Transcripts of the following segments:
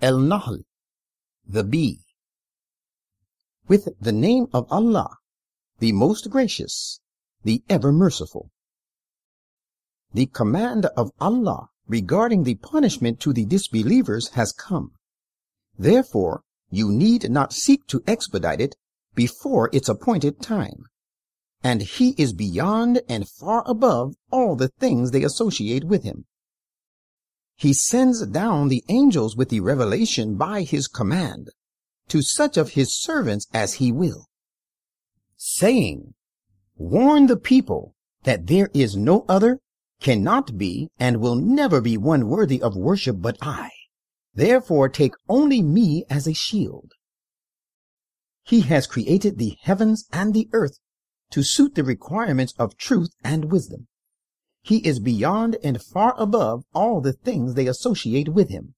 An-Nahl, the bee. With the name of Allah, the most gracious, the ever merciful. The command of Allah regarding the punishment to the disbelievers has come. Therefore, you need not seek to expedite it before its appointed time. And He is beyond and far above all the things they associate with Him. He sends down the angels with the revelation by His command to such of His servants as He will, saying, "Warn the people that there is no other, cannot be, and will never be one worthy of worship but I. Therefore take only me as a shield." He has created the heavens and the earth to suit the requirements of truth and wisdom. He is beyond and far above all the things they associate with Him.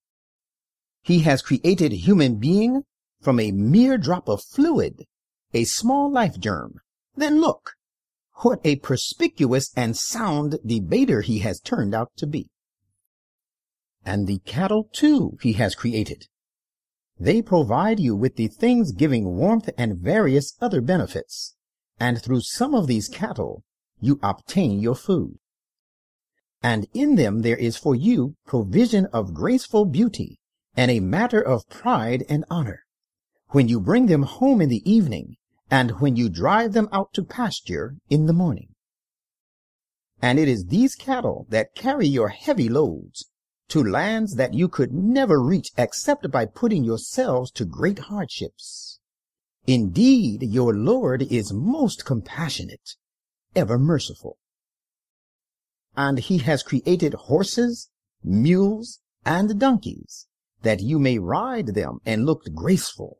He has created human being from a mere drop of fluid, a small life germ. Then look, what a perspicuous and sound debater He has turned out to be. And the cattle, too, He has created. They provide you with the things giving warmth and various other benefits, and through some of these cattle you obtain your food. And in them there is for you provision of graceful beauty, and a matter of pride and honor. When you bring them home in the evening, and when you drive them out to pasture in the morning. And it is these cattle that carry your heavy loads to lands that you could never reach except by putting yourselves to great hardships. Indeed, your Lord is most compassionate, ever merciful. And He has created horses, mules, and donkeys, that you may ride them and look graceful.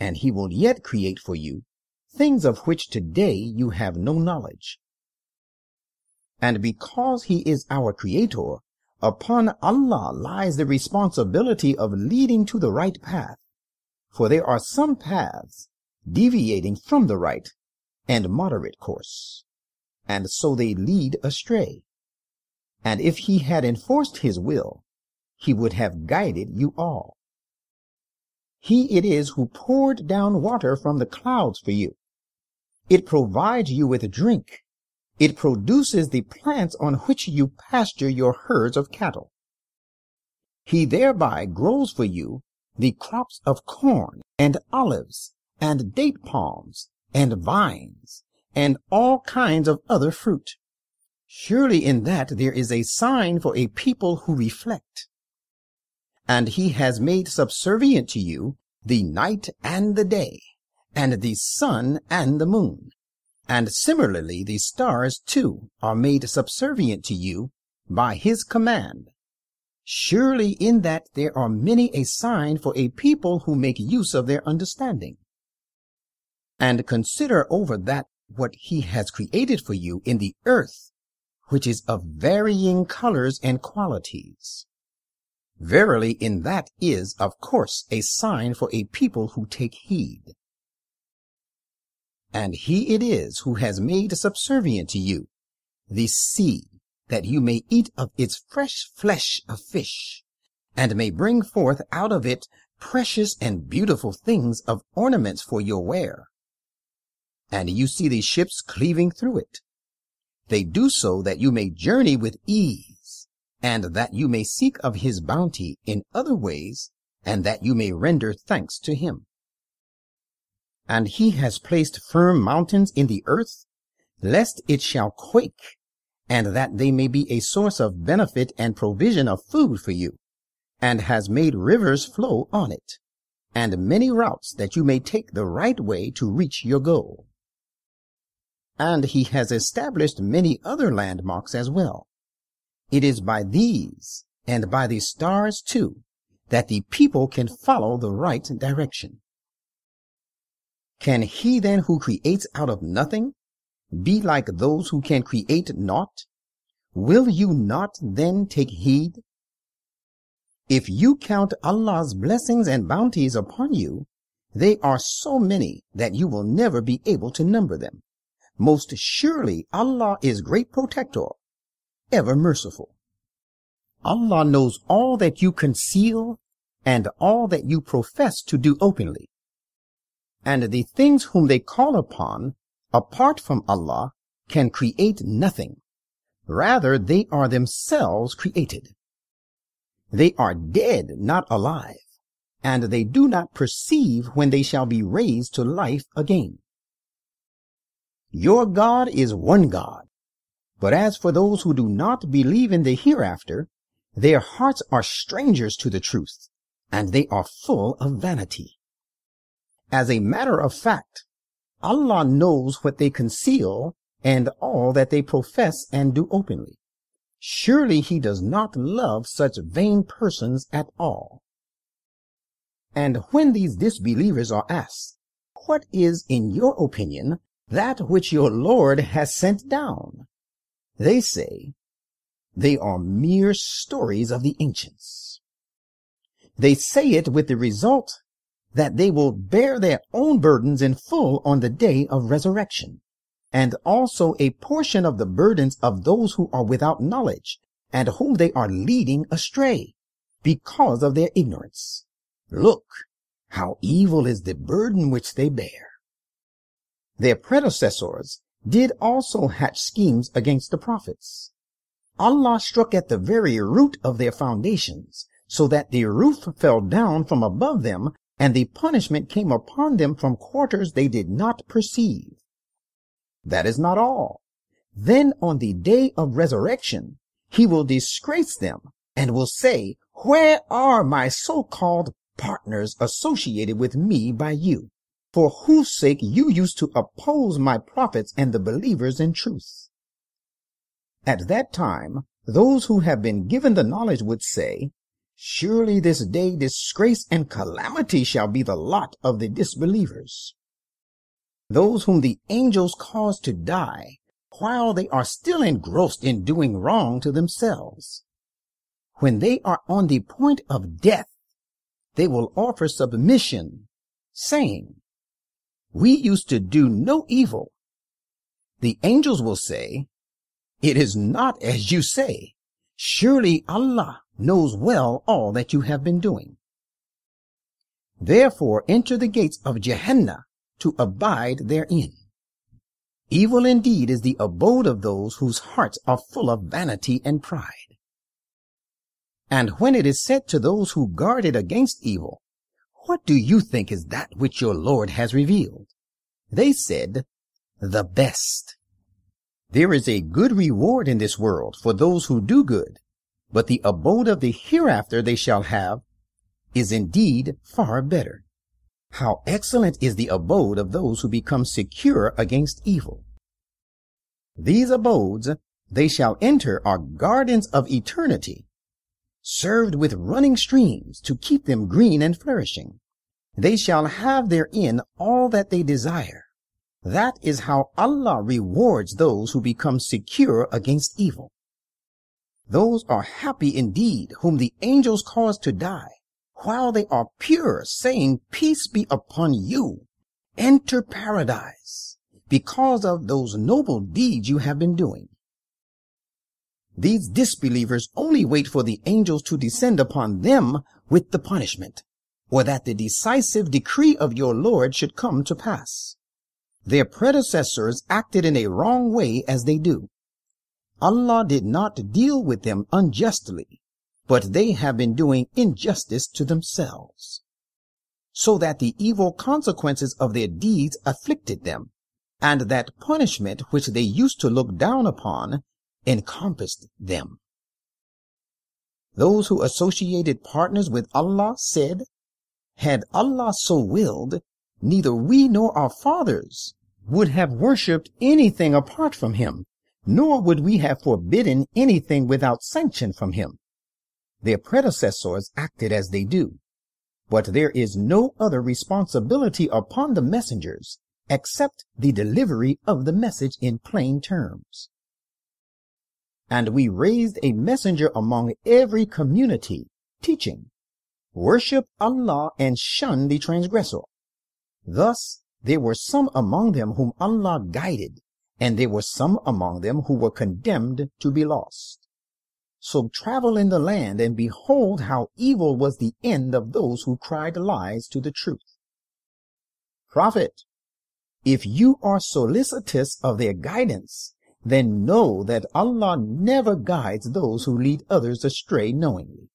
And He will yet create for you things of which today you have no knowledge. And because He is our Creator, upon Allah lies the responsibility of leading to the right path, for there are some paths deviating from the right and moderate course, and so they lead astray. And if He had enforced His will, He would have guided you all. He it is who poured down water from the clouds for you. It provides you with drink. It produces the plants on which you pasture your herds of cattle. He thereby grows for you the crops of corn and olives and date palms and vines, and all kinds of other fruit. Surely in that there is a sign for a people who reflect. And He has made subservient to you the night and the day, and the sun and the moon. And similarly the stars, too, are made subservient to you by His command. Surely in that there are many a sign for a people who make use of their understanding. And consider over that what He has created for you in the earth, which is of varying colors and qualities. Verily in that is, of course, a sign for a people who take heed. And He it is who has made subservient to you the sea, that you may eat of its fresh flesh of fish, and may bring forth out of it precious and beautiful things of ornaments for your wear. And you see the ships cleaving through it. They do so that you may journey with ease, and that you may seek of His bounty in other ways, and that you may render thanks to Him. And He has placed firm mountains in the earth, lest it shall quake, and that they may be a source of benefit and provision of food for you, and has made rivers flow on it, and many routes that you may take the right way to reach your goal. And He has established many other landmarks as well. It is by these, and by the stars too, that the people can follow the right direction. Can He then who creates out of nothing be like those who can create naught? Will you not then take heed? If you count Allah's blessings and bounties upon you, they are so many that you will never be able to number them. Most surely Allah is great protector, ever merciful. Allah knows all that you conceal and all that you profess to do openly. And the things whom they call upon, apart from Allah, can create nothing. Rather, they are themselves created. They are dead, not alive, and they do not perceive when they shall be raised to life again. Your God is one God, but as for those who do not believe in the hereafter, their hearts are strangers to the truth, and they are full of vanity. As a matter of fact, Allah knows what they conceal and all that they profess and do openly. Surely He does not love such vain persons at all. And when these disbelievers are asked, "What is, in your opinion, that which your Lord has sent down?" they say, "They are mere stories of the ancients." They say it with the result that they will bear their own burdens in full on the day of resurrection, and also a portion of the burdens of those who are without knowledge, and whom they are leading astray, because of their ignorance. Look, how evil is the burden which they bear. Their predecessors did also hatch schemes against the prophets. Allah struck at the very root of their foundations, so that the roof fell down from above them, and the punishment came upon them from quarters they did not perceive. That is not all. Then on the day of resurrection, He will disgrace them and will say, "Where are my so-called partners associated with me by you, for whose sake you used to oppose my prophets and the believers in truth?" At that time, those who have been given the knowledge would say, "Surely this day disgrace and calamity shall be the lot of the disbelievers." Those whom the angels cause to die while they are still engrossed in doing wrong to themselves. When they are on the point of death, they will offer submission, saying, "We used to do no evil." The angels will say, "It is not as you say. Surely Allah knows well all that you have been doing." Therefore enter the gates of Jahannam to abide therein. Evil indeed is the abode of those whose hearts are full of vanity and pride. And when it is said to those who guarded against evil, "What do you think is that which your Lord has revealed?" they said, "The best." There is a good reward in this world for those who do good, but the abode of the hereafter they shall have is indeed far better. How excellent is the abode of those who become secure against evil! These abodes they shall enter are gardens of eternity, served with running streams to keep them green and flourishing. They shall have therein all that they desire. That is how Allah rewards those who become secure against evil. Those are happy indeed whom the angels cause to die, while they are pure, saying, "Peace be upon you, enter paradise," because of those noble deeds you have been doing. These disbelievers only wait for the angels to descend upon them with the punishment, or that the decisive decree of your Lord should come to pass. Their predecessors acted in a wrong way as they do. Allah did not deal with them unjustly, but they have been doing injustice to themselves, so that the evil consequences of their deeds afflicted them, and that punishment which they used to look down upon encompassed them. Those who associated partners with Allah said, "Had Allah so willed, neither we nor our fathers would have worshipped anything apart from Him, nor would we have forbidden anything without sanction from Him." Their predecessors acted as they do, but there is no other responsibility upon the messengers except the delivery of the message in plain terms. And we raised a messenger among every community, teaching, "Worship Allah and shun the transgressor." Thus there were some among them whom Allah guided, and there were some among them who were condemned to be lost. So travel in the land, and behold how evil was the end of those who cried lies to the truth. Prophet, if you are solicitous of their guidance, then know that Allah never guides those who lead others astray knowingly,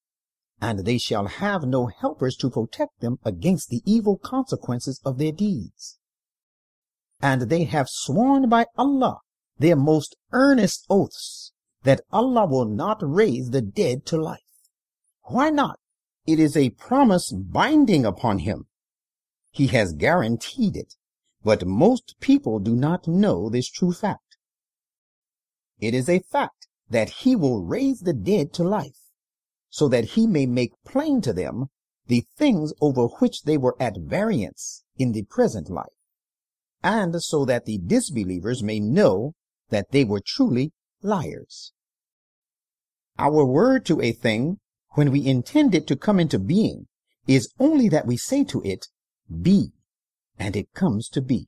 and they shall have no helpers to protect them against the evil consequences of their deeds. And they have sworn by Allah their most earnest oaths that Allah will not raise the dead to life. Why not? It is a promise binding upon him. He has guaranteed it, but most people do not know this true fact. It is a fact that he will raise the dead to life, so that he may make plain to them the things over which they were at variance in the present life, and so that the disbelievers may know that they were truly liars. Our word to a thing, when we intend it to come into being, is only that we say to it, be, and it comes to be.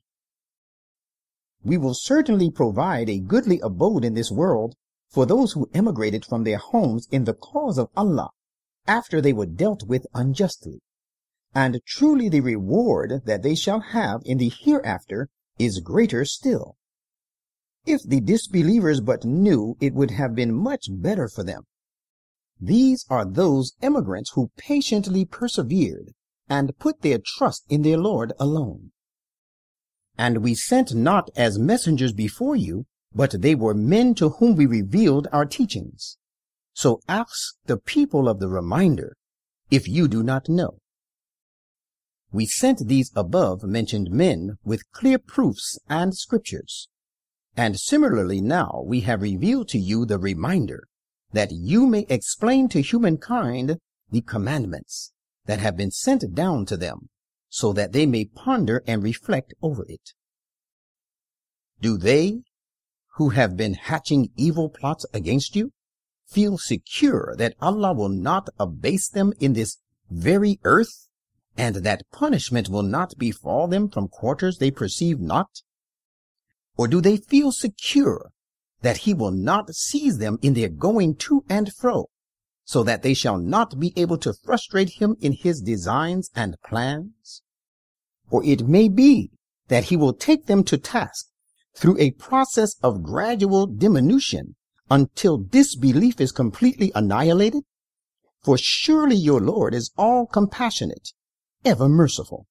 We will certainly provide a goodly abode in this world for those who emigrated from their homes in the cause of Allah after they were dealt with unjustly, and truly the reward that they shall have in the hereafter is greater still. If the disbelievers but knew, it would have been much better for them. These are those emigrants who patiently persevered and put their trust in their Lord alone. And we sent not as messengers before you, but they were men to whom we revealed our teachings. So ask the people of the reminder, if you do not know. We sent these above-mentioned men with clear proofs and scriptures. And similarly now we have revealed to you the reminder, that you may explain to humankind the commandments that have been sent down to them, so that they may ponder and reflect over it. Do they, who have been hatching evil plots against you, feel secure that Allah will not abase them in this very earth, and that punishment will not befall them from quarters they perceive not? Or do they feel secure that he will not seize them in their going to and fro, so that they shall not be able to frustrate him in his designs and plans? Or it may be that he will take them to task through a process of gradual diminution until disbelief is completely annihilated? For surely your Lord is all compassionate, ever merciful.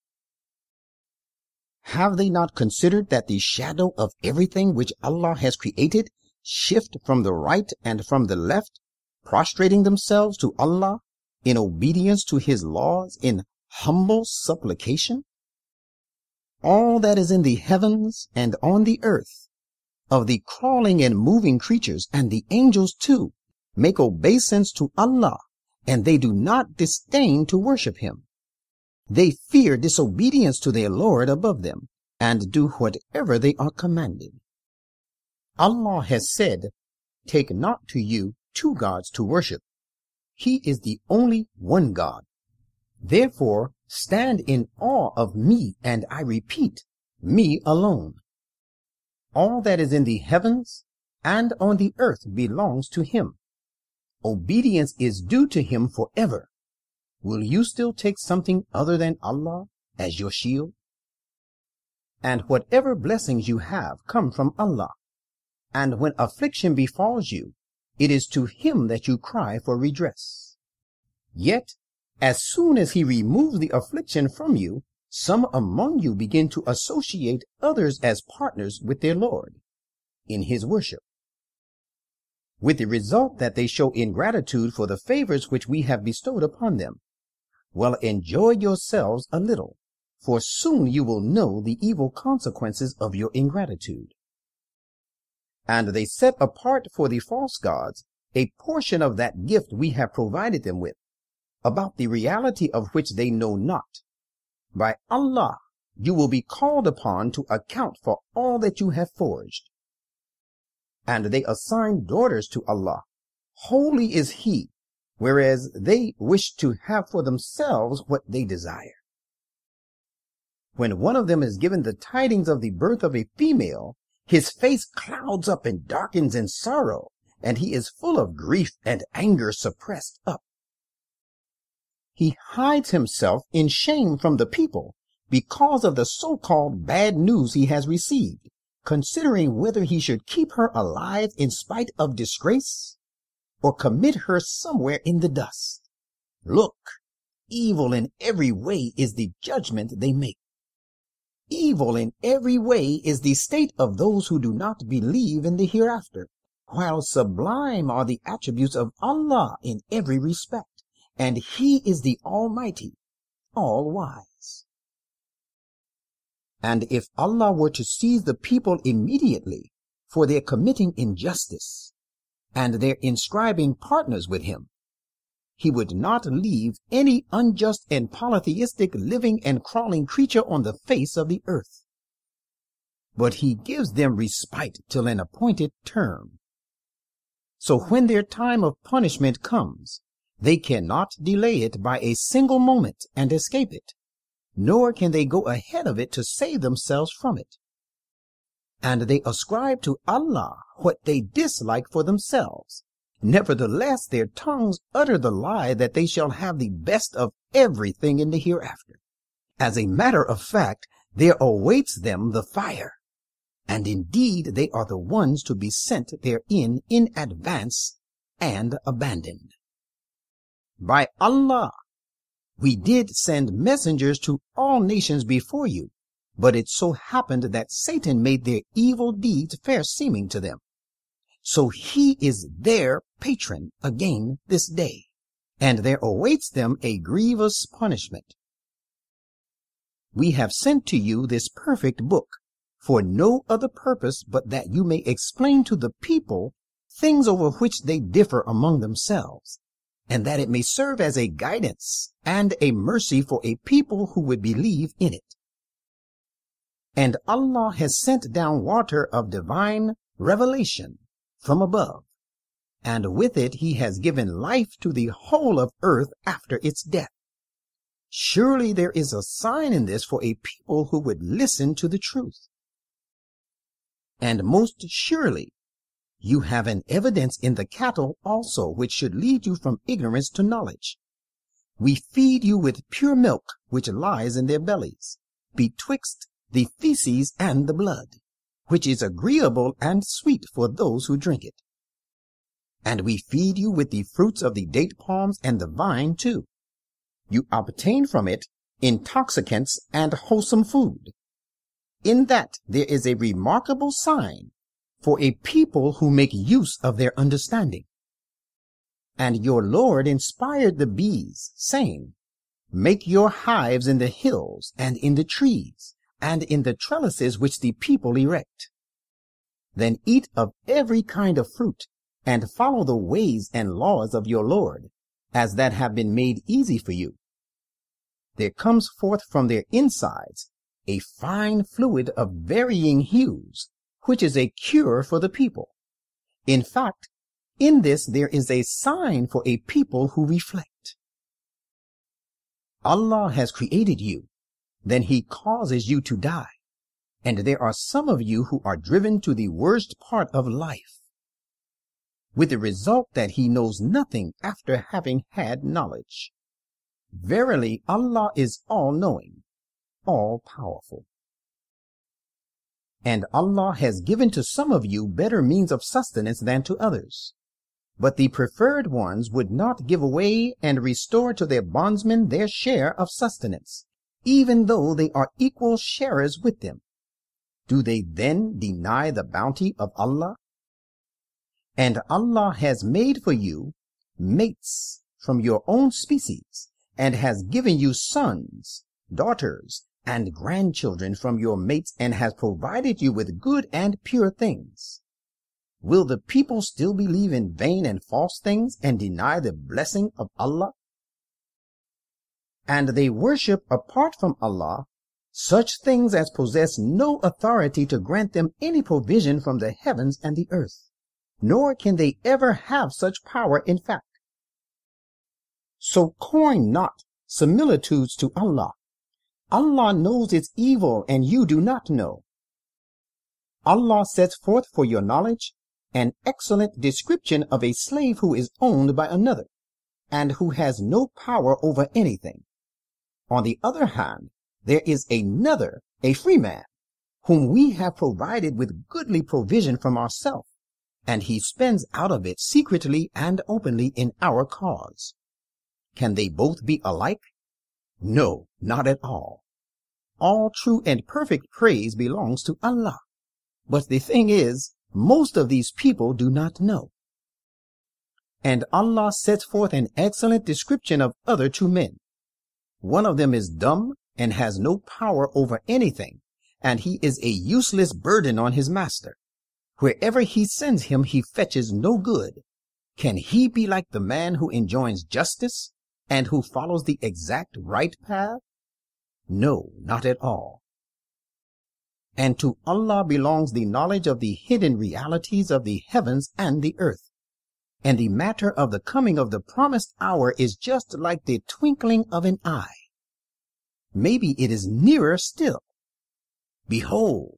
Have they not considered that the shadow of everything which Allah has created shift from the right and from the left, prostrating themselves to Allah in obedience to His laws in humble supplication? All that is in the heavens and on the earth, of the crawling and moving creatures and the angels too, make obeisance to Allah, and they do not disdain to worship Him. They fear disobedience to their Lord above them, and do whatever they are commanded. Allah has said, take not to you two gods to worship. He is the only one God. Therefore stand in awe of me, and I repeat, me alone. All that is in the heavens and on the earth belongs to Him. Obedience is due to Him forever. Will you still take something other than Allah as your shield? And whatever blessings you have come from Allah, and when affliction befalls you, it is to Him that you cry for redress. Yet, as soon as He removes the affliction from you, some among you begin to associate others as partners with their Lord in His worship, with the result that they show ingratitude for the favors which we have bestowed upon them. Well, enjoy yourselves a little, for soon you will know the evil consequences of your ingratitude. And they set apart for the false gods a portion of that gift we have provided them with, about the reality of which they know not. By Allah, you will be called upon to account for all that you have forged. And they assign daughters to Allah. Holy is He, whereas they wish to have for themselves what they desire. When one of them is given the tidings of the birth of a female, his face clouds up and darkens in sorrow, and he is full of grief and anger suppressed up. He hides himself in shame from the people because of the so-called bad news he has received, considering whether he should keep her alive in spite of disgrace or commit her somewhere in the dust. Look, evil in every way is the judgment they make. Evil in every way is the state of those who do not believe in the hereafter, while sublime are the attributes of Allah in every respect. And he is the Almighty, all-wise. And if Allah were to seize the people immediately for their committing injustice and their inscribing partners with him, he would not leave any unjust and polytheistic living and crawling creature on the face of the earth. But he gives them respite till an appointed term. So when their time of punishment comes, they cannot delay it by a single moment and escape it, nor can they go ahead of it to save themselves from it. And they ascribe to Allah what they dislike for themselves. Nevertheless, their tongues utter the lie that they shall have the best of everything in the hereafter. As a matter of fact, there awaits them the fire, and indeed they are the ones to be sent therein in advance and abandoned. By Allah, we did send messengers to all nations before you, but it so happened that Satan made their evil deeds fair-seeming to them. So he is their patron again this day, and there awaits them a grievous punishment. We have sent to you this perfect book for no other purpose but that you may explain to the people things over which they differ among themselves, and that it may serve as a guidance and a mercy for a people who would believe in it. And Allah has sent down water of divine revelation from above, and with it he has given life to the whole of earth after its death. Surely there is a sign in this for a people who would listen to the truth. And most surely, you have an evidence in the cattle also, which should lead you from ignorance to knowledge. We feed you with pure milk, which lies in their bellies, betwixt the feces and the blood, which is agreeable and sweet for those who drink it. And we feed you with the fruits of the date palms and the vine too. You obtain from it intoxicants and wholesome food. In that there is a remarkable sign for a people who make use of their understanding. And your Lord inspired the bees, saying, "Make your hives in the hills and in the trees and in the trellises which the people erect. Then eat of every kind of fruit and follow the ways and laws of your Lord, as that have been made easy for you." There comes forth from their insides a fine fluid of varying hues, which is a cure for the people. In fact, in this there is a sign for a people who reflect. Allah has created you, then he causes you to die, and there are some of you who are driven to the worst part of life, with the result that he knows nothing after having had knowledge. Verily, Allah is all-knowing, all-powerful. And Allah has given to some of you better means of sustenance than to others. But the preferred ones would not give away and restore to their bondsmen their share of sustenance, even though they are equal sharers with them. Do they then deny the bounty of Allah? And Allah has made for you mates from your own species, and has given you sons, daughters, and grandchildren from your mates, and has provided you with good and pure things. Will the people still believe in vain and false things and deny the blessing of Allah? And they worship apart from Allah such things as possess no authority to grant them any provision from the heavens and the earth, nor can they ever have such power in fact. So coin not similitudes to Allah. Allah knows its evil, and you do not know. Allah sets forth for your knowledge an excellent description of a slave who is owned by another, and who has no power over anything. On the other hand, there is another, a free man, whom we have provided with goodly provision from ourselves, and he spends out of it secretly and openly in our cause. Can they both be alike? No, not at all. All true and perfect praise belongs to Allah. But the thing is, most of these people do not know. And Allah sets forth an excellent description of other two men. One of them is dumb and has no power over anything, and he is a useless burden on his master. Wherever he sends him, he fetches no good. Can he be like the man who enjoins justice and who follows the exact right path? No, not at all. And to Allah belongs the knowledge of the hidden realities of the heavens and the earth. And the matter of the coming of the promised hour is just like the twinkling of an eye. Maybe it is nearer still. Behold,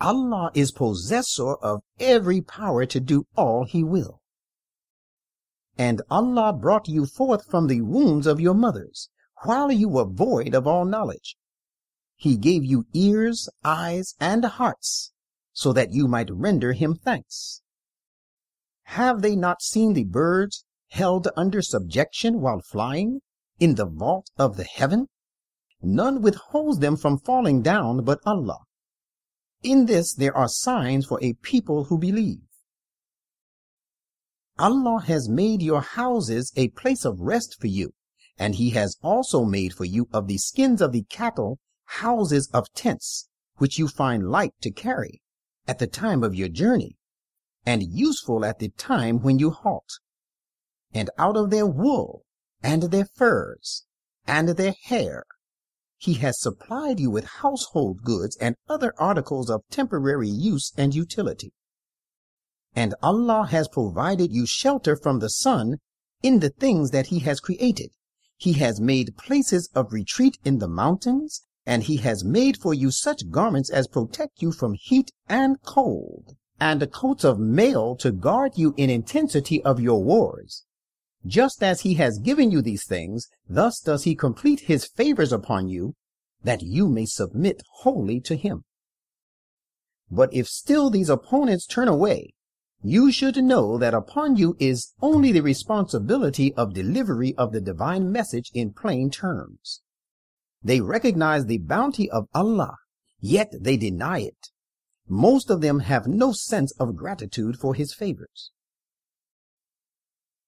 Allah is possessor of every power to do all he will. And Allah brought you forth from the wombs of your mothers, while you were void of all knowledge. He gave you ears, eyes, and hearts, so that you might render him thanks. Have they not seen the birds held under subjection while flying in the vault of the heaven? None withholds them from falling down but Allah. In this there are signs for a people who believe. Allah has made your houses a place of rest for you, and he has also made for you of the skins of the cattle houses of tents, which you find light to carry at the time of your journey, and useful at the time when you halt, and out of their wool, and their furs, and their hair. He has supplied you with household goods and other articles of temporary use and utility. And Allah has provided you shelter from the sun in the things that he has created. He has made places of retreat in the mountains, and he has made for you such garments as protect you from heat and cold, and coats of mail to guard you in intensity of your wars. Just as he has given you these things, thus does he complete his favors upon you, that you may submit wholly to him. But if still these opponents turn away, you should know that upon you is only the responsibility of delivery of the divine message in plain terms. They recognize the bounty of Allah, yet they deny it. Most of them have no sense of gratitude for his favors.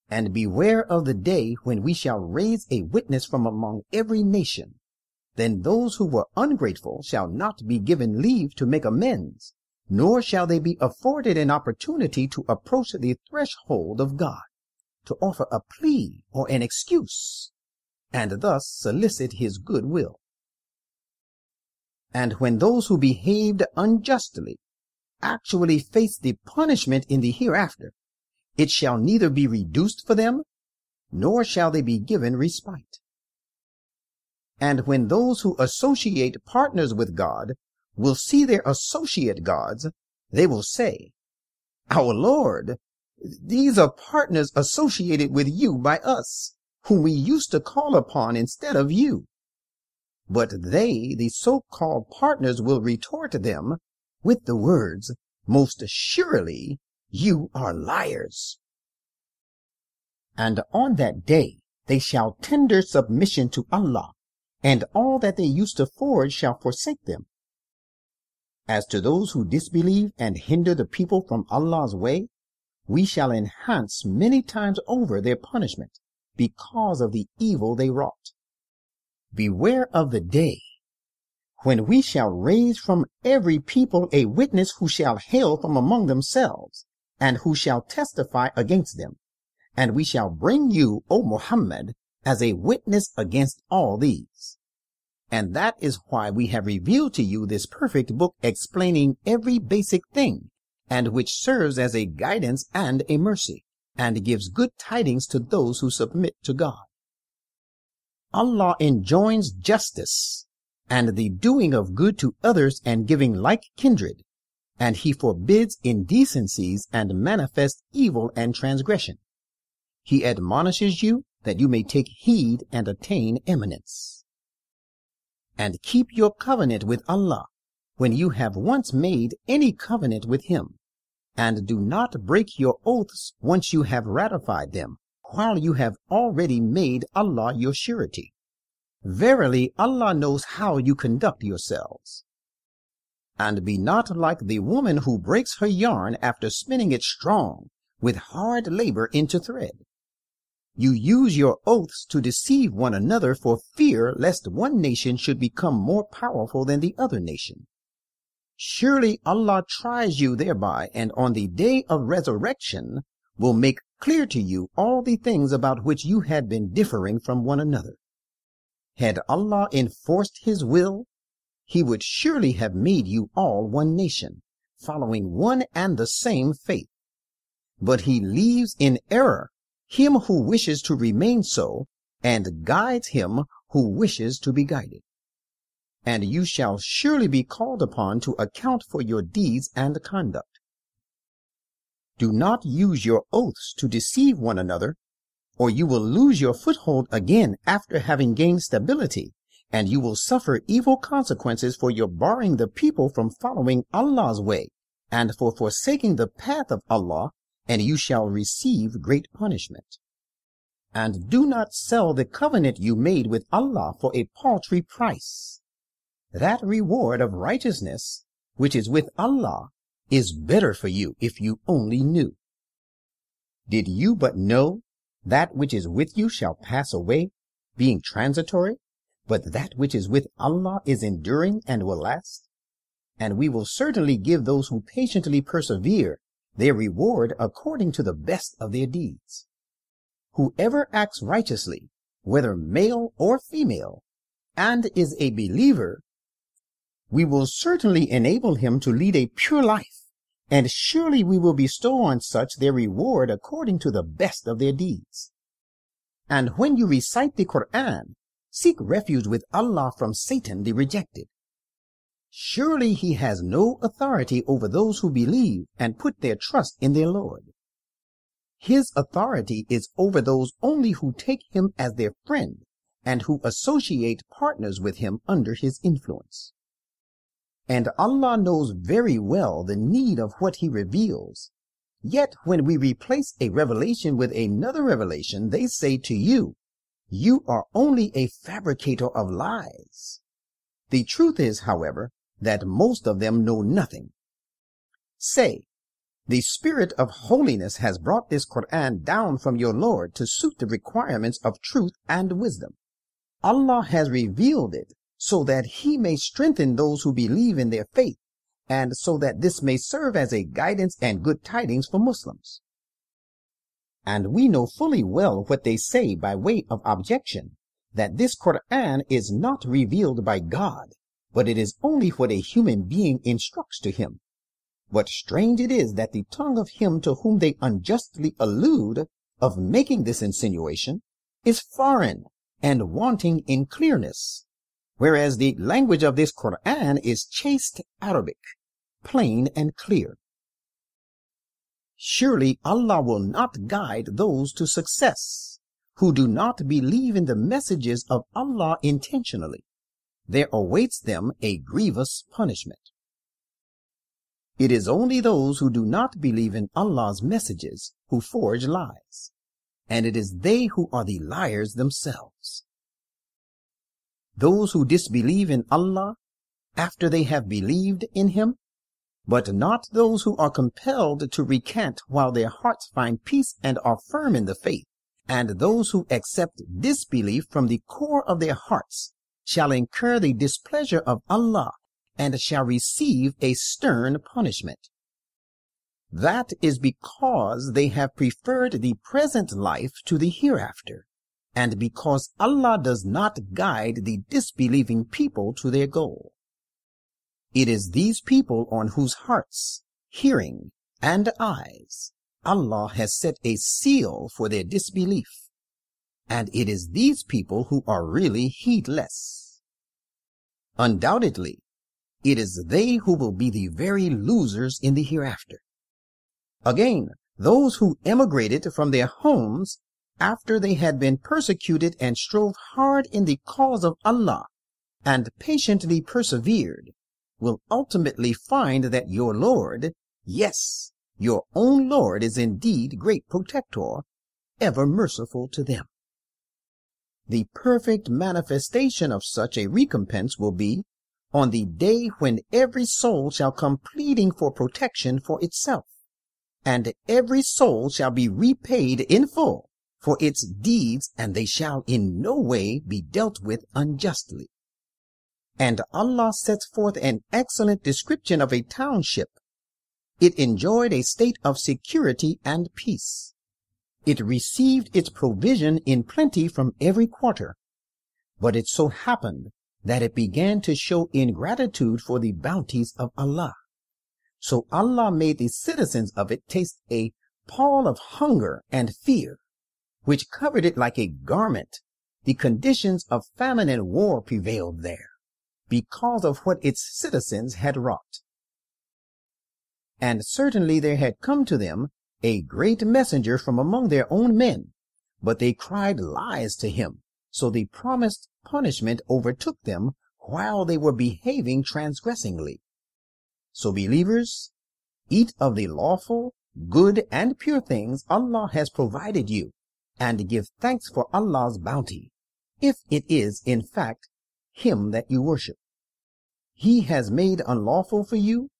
And beware of the day when we shall raise a witness from among every nation. Then those who were ungrateful shall not be given leave to make amends, nor shall they be afforded an opportunity to approach the threshold of God, to offer a plea or an excuse, and thus solicit his good will. And when those who behaved unjustly actually face the punishment in the hereafter, it shall neither be reduced for them, nor shall they be given respite. And when those who associate partners with God will see their associate gods, they will say, "Our Lord, these are partners associated with you by us, whom we used to call upon instead of you." But they, the so-called partners, will retort them with the words, "Most surely you are liars." And on that day they shall tender submission to Allah, and all that they used to forge shall forsake them. As to those who disbelieve and hinder the people from Allah's way, we shall enhance many times over their punishment because of the evil they wrought. Beware of the day when we shall raise from every people a witness who shall hail from among themselves, and who shall testify against them. And we shall bring you, O Muhammad, as a witness against all these. And that is why we have revealed to you this perfect book explaining every basic thing, and which serves as a guidance and a mercy, and gives good tidings to those who submit to God. Allah enjoins justice, and the doing of good to others and giving like kindred, and he forbids indecencies and manifest evil and transgression. He admonishes you that you may take heed and attain eminence. And keep your covenant with Allah when you have once made any covenant with Him, and do not break your oaths once you have ratified them, while you have already made Allah your surety. Verily, Allah knows how you conduct yourselves. And be not like the woman who breaks her yarn after spinning it strong, with hard labor into thread. You use your oaths to deceive one another for fear lest one nation should become more powerful than the other nation. Surely Allah tries you thereby, and on the day of resurrection will make clear to you all the things about which you had been differing from one another. Had Allah enforced His will, He would surely have made you all one nation, following one and the same faith. But He leaves in error him who wishes to remain so, and guides him who wishes to be guided. And you shall surely be called upon to account for your deeds and conduct. Do not use your oaths to deceive one another, or you will lose your foothold again after having gained stability, and you will suffer evil consequences for your barring the people from following Allah's way, and for forsaking the path of Allah, and you shall receive great punishment. And do not sell the covenant you made with Allah for a paltry price. That reward of righteousness, which is with Allah, is better for you if you only knew. Did you but know, that which is with you shall pass away, being transitory, but that which is with Allah is enduring and will last. And we will certainly give those who patiently persevere their reward according to the best of their deeds. Whoever acts righteously, whether male or female, and is a believer, we will certainly enable him to lead a pure life, and surely we will bestow on such their reward according to the best of their deeds. And when you recite the Quran, seek refuge with Allah from Satan the rejected. Surely He has no authority over those who believe and put their trust in their Lord. His authority is over those only who take Him as their friend and who associate partners with Him under His influence. And Allah knows very well the need of what He reveals. Yet when we replace a revelation with another revelation, they say to you, "You are only a fabricator of lies." The truth is, however, that most of them know nothing. Say, the Spirit of holiness has brought this Quran down from your Lord to suit the requirements of truth and wisdom. Allah has revealed it so that He may strengthen those who believe in their faith, and so that this may serve as a guidance and good tidings for Muslims. And we know fully well what they say by way of objection, that this Quran is not revealed by God, but it is only what a human being instructs to him. But strange it is that the tongue of him to whom they unjustly allude of making this insinuation is foreign and wanting in clearness, whereas the language of this Quran is chaste Arabic, plain and clear. Surely Allah will not guide those to success who do not believe in the messages of Allah intentionally. There awaits them a grievous punishment. It is only those who do not believe in Allah's messages who forge lies, and it is they who are the liars themselves. Those who disbelieve in Allah after they have believed in Him, but not those who are compelled to recant while their hearts find peace and are firm in the faith, and those who accept disbelief from the core of their hearts shall incur the displeasure of Allah and shall receive a stern punishment. That is because they have preferred the present life to the hereafter, and because Allah does not guide the disbelieving people to their goal. It is these people on whose hearts, hearing, and eyes Allah has set a seal for their disbelief, and it is these people who are really heedless. Undoubtedly, It is they who will be the very losers in the hereafter. Again, those who emigrated from their homes after they had been persecuted and strove hard in the cause of Allah and patiently persevered will ultimately find that your Lord, yes, your own Lord, is indeed great protector, ever merciful to them. The perfect manifestation of such a recompense will be on the day when every soul shall come pleading for protection for itself, and every soul shall be repaid in full for its deeds, and they shall in no way be dealt with unjustly. And Allah sets forth an excellent description of a township. It enjoyed a state of security and peace. It received its provision in plenty from every quarter, but it so happened that it began to show ingratitude for the bounties of Allah. So Allah made the citizens of it taste a pall of hunger and fear, which covered it like a garment. The conditions of famine and war prevailed there, because of what its citizens had wrought. And certainly there had come to them a great messenger from among their own men, but they cried lies to him, so the promised punishment overtook them while they were behaving transgressingly. So, believers, eat of the lawful, good, and pure things Allah has provided you, and give thanks for Allah's bounty, if it is, in fact, Him that you worship. He has made unlawful for you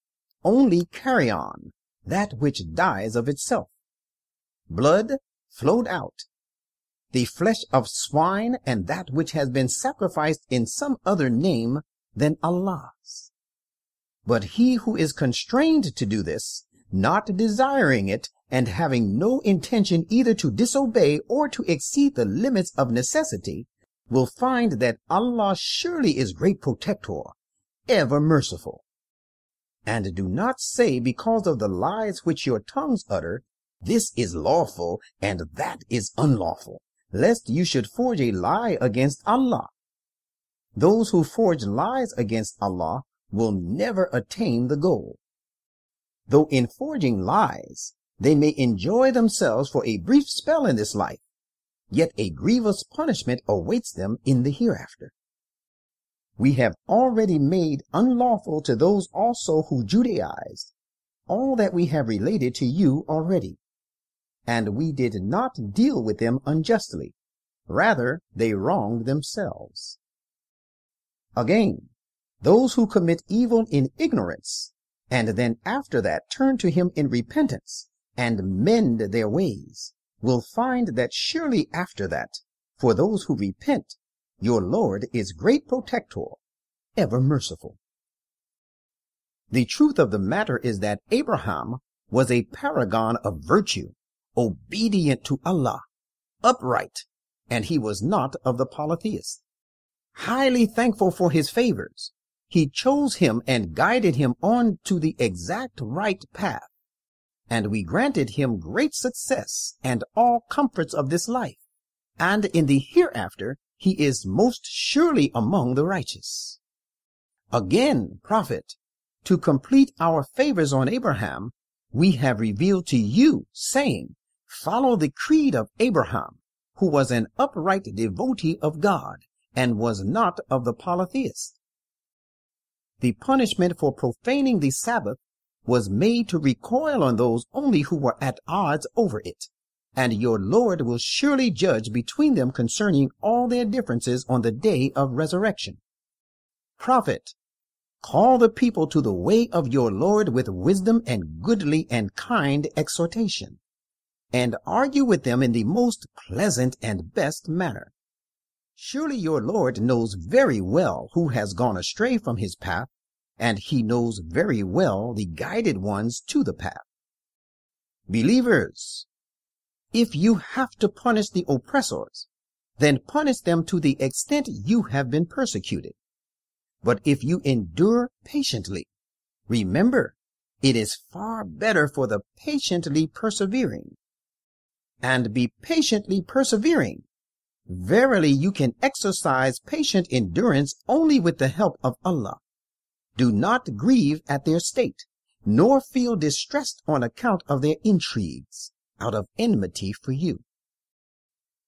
only carrion, that which dies of itself. Blood flowed out, the flesh of swine, and that which has been sacrificed in some other name than Allah's. But he who is constrained to do this, not desiring it, and having no intention either to disobey or to exceed the limits of necessity, will find that Allah surely is great protector, ever merciful. And do not say, because of the lies which your tongues utter, this is lawful and that is unlawful, lest you should forge a lie against Allah. Those who forge lies against Allah will never attain the goal. Though in forging lies they may enjoy themselves for a brief spell in this life, yet a grievous punishment awaits them in the hereafter. We have already made unlawful to those also who Judaized all that we have related to you already, and we did not deal with them unjustly. Rather, they wronged themselves. Again, those who commit evil in ignorance, and then after that turn to Him in repentance, and mend their ways, will find that surely after that, for those who repent, your Lord is great protector, ever merciful. The truth of the matter is that Abraham was a paragon of virtue, obedient to Allah, upright, and he was not of the polytheists. Highly thankful for his favors, He chose him and guided him on to the exact right path, and we granted him great success and all comforts of this life, and in the hereafter he is most surely among the righteous. Again, Prophet, to complete our favors on Abraham, we have revealed to you, saying, follow the creed of Abraham, who was an upright devotee of God, and was not of the polytheists. The punishment for profaning the Sabbath was made to recoil on those only who were at odds over it, and your Lord will surely judge between them concerning all their differences on the day of resurrection. Prophet, call the people to the way of your Lord with wisdom and goodly and kind exhortation, and argue with them in the most pleasant and best manner. Surely your Lord knows very well who has gone astray from his path, and he knows very well the guided ones to the path. Believers, if you have to punish the oppressors, then punish them to the extent you have been persecuted. But if you endure patiently, remember, it is far better for the patiently persevering. And be patiently persevering. Verily, you can exercise patient endurance only with the help of Allah. Do not grieve at their state, nor feel distressed on account of their intrigues, out of enmity for you.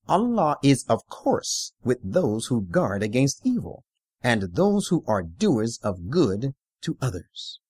Allah is, of course, with those who guard against evil, and those who are doers of good to others.